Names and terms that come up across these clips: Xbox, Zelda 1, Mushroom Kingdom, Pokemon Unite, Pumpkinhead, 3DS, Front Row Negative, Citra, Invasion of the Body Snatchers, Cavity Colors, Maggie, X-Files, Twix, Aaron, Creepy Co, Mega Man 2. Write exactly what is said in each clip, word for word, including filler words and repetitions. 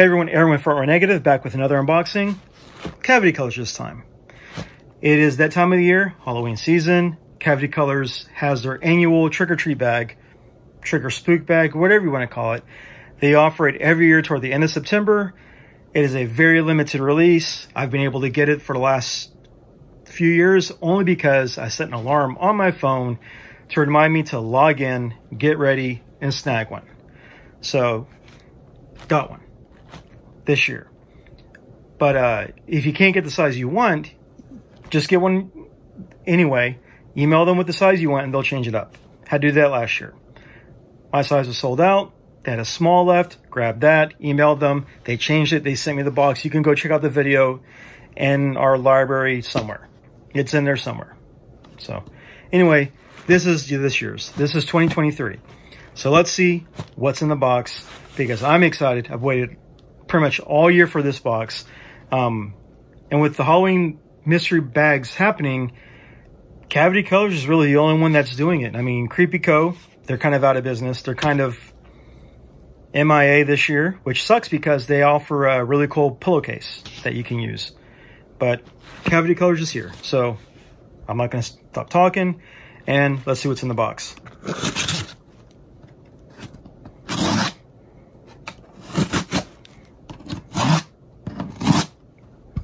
Hey everyone, Aaron with Front Row Negative, back with another unboxing. Cavity Colors this time. It is that time of the year, Halloween season. Cavity Colors has their annual trick-or-treat bag, trick or spook bag, whatever you want to call it. They offer it every year toward the end of September. It is a very limited release. I've been able to get it for the last few years only because I set an alarm on my phone to remind me to log in, get ready, and snag one. So, got one this year. But uh, if you can't get the size you want, just get one anyway. Email them with the size you want and they'll change it up. Had to do that last year. My size was sold out. They had a small left. Grabbed that, emailed them. They changed it. They sent me the box. You can go check out the video in our library somewhere. It's in there somewhere. So anyway, this is this year's. This is twenty twenty-three. So let's see what's in the box because I'm excited. I've waited pretty much all year for this box. Um, and with the Halloween mystery bags happening, Cavity Colors is really the only one that's doing it. I mean, Creepy Co, they're kind of out of business. They're kind of M I A this year, which sucks because they offer a really cool pillowcase that you can use. But Cavity Colors is here. So I'm not going to stop talking and let's see what's in the box.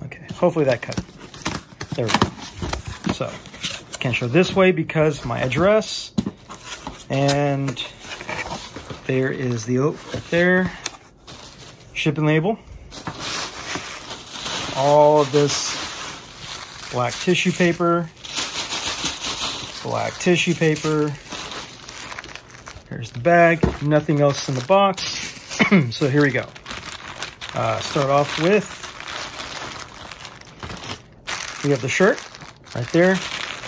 Okay, hopefully that cut. There we go. So, can't show this way because my address, and there is the oh, right there, shipping label, all of this black tissue paper, black tissue paper, here's the bag, nothing else in the box. So here we go. Uh, start off with, we have the shirt right there.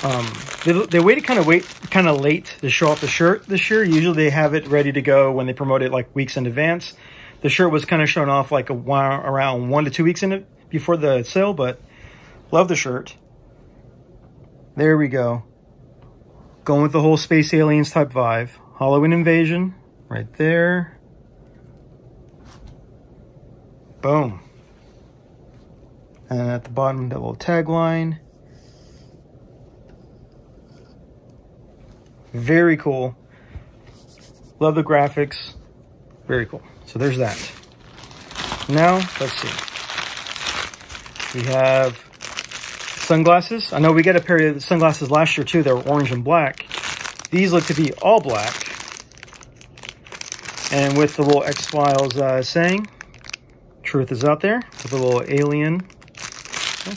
Um, they, they waited kind of wait, kind of late to show off the shirt this year. Usually they have it ready to go when they promote it like weeks in advance. The shirt was kind of shown off like a while, around one to two weeks in it before the sale, but love the shirt. There we go. Going with the whole space aliens type vibe. Halloween Invasion right there. Boom. And at the bottom, that little tagline. Very cool. Love the graphics. Very cool. So there's that. Now, let's see. We have sunglasses. I know we got a pair of sunglasses last year too. They were orange and black. These look to be all black. And with the little X-Files uh, saying, truth is out there. With a little alien. Okay.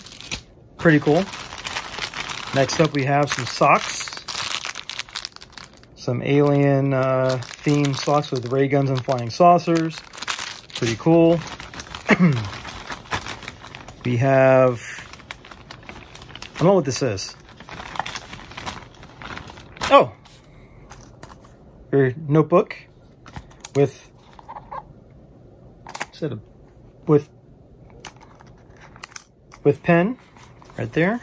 Pretty cool. Next up, we have some socks. Some alien uh, themed socks with ray guns and flying saucers. Pretty cool. We have, I don't know what this is. Oh, your notebook with, is that a, with, with pen right there.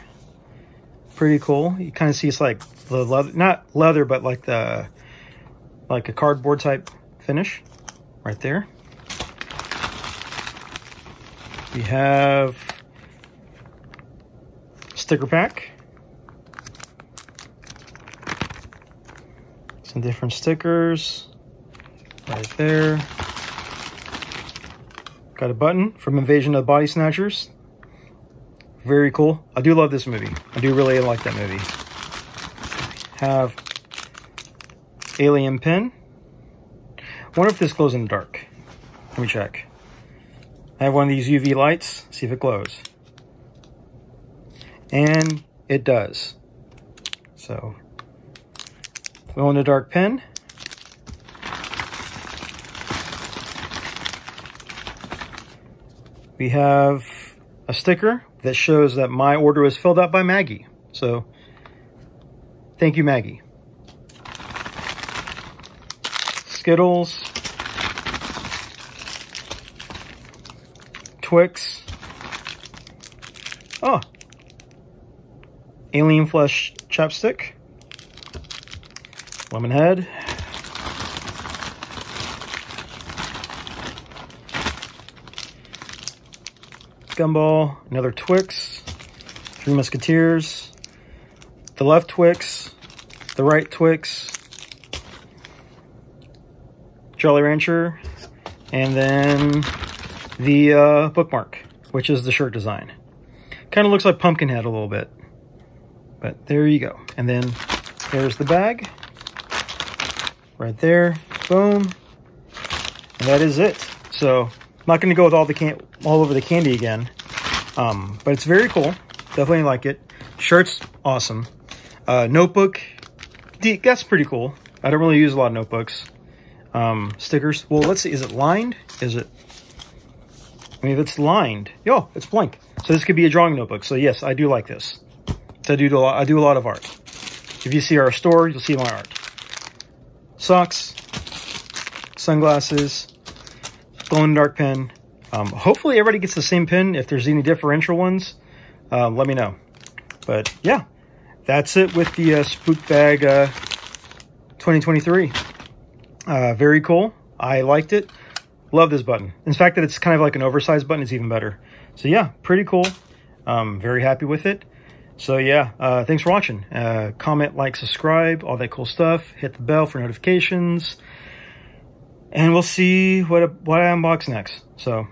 Pretty cool. You kind of see it's like the leather, not leather, but like the, like a cardboard type finish right there. We have sticker pack. Some different stickers right there. Got a button from Invasion of the Body Snatchers. Very cool. I do love this movie. I do really like that movie. Have alien pen. Wonder if this glows in the dark. Let me check. I have one of these U V lights. See if it glows. And it does. So, glow in the dark pen. We have a sticker that shows that my order was filled out by Maggie. So, thank you, Maggie. Skittles. Twix. Oh. Alien Flesh Chapstick. Lemonhead. Scumball, another Twix, Three Musketeers, the left Twix, the right Twix, Jolly Rancher, and then the uh, bookmark, which is the shirt design. Kind of looks like Pumpkinhead a little bit, but there you go. And then there's the bag right there. Boom. And that is it. So I'm not going to go with all the can all over the candy again, um, but it's very cool. Definitely like it. Shirt's awesome. Uh, notebook, that's pretty cool. I don't really use a lot of notebooks. Um, stickers. Well, let's see. Is it lined? Is it? I mean, if it's lined, yo, it's blank. So this could be a drawing notebook. So yes, I do like this. So I do a lot. I do a lot of art. If you see our store, you'll see my art. Socks, sunglasses, glow in the dark pen. Um, hopefully everybody gets the same pen. If there's any differential ones, uh, let me know. But yeah, that's it with the uh, Spook Bag uh, twenty twenty-three. Uh, very cool. I liked it. Love this button. In fact, that it's kind of like an oversized button is even better. So yeah, pretty cool. Um, very happy with it. So yeah, uh, thanks for watching. Uh, comment, like, subscribe, all that cool stuff. Hit the bell for notifications. And we'll see what, what I unbox next. So.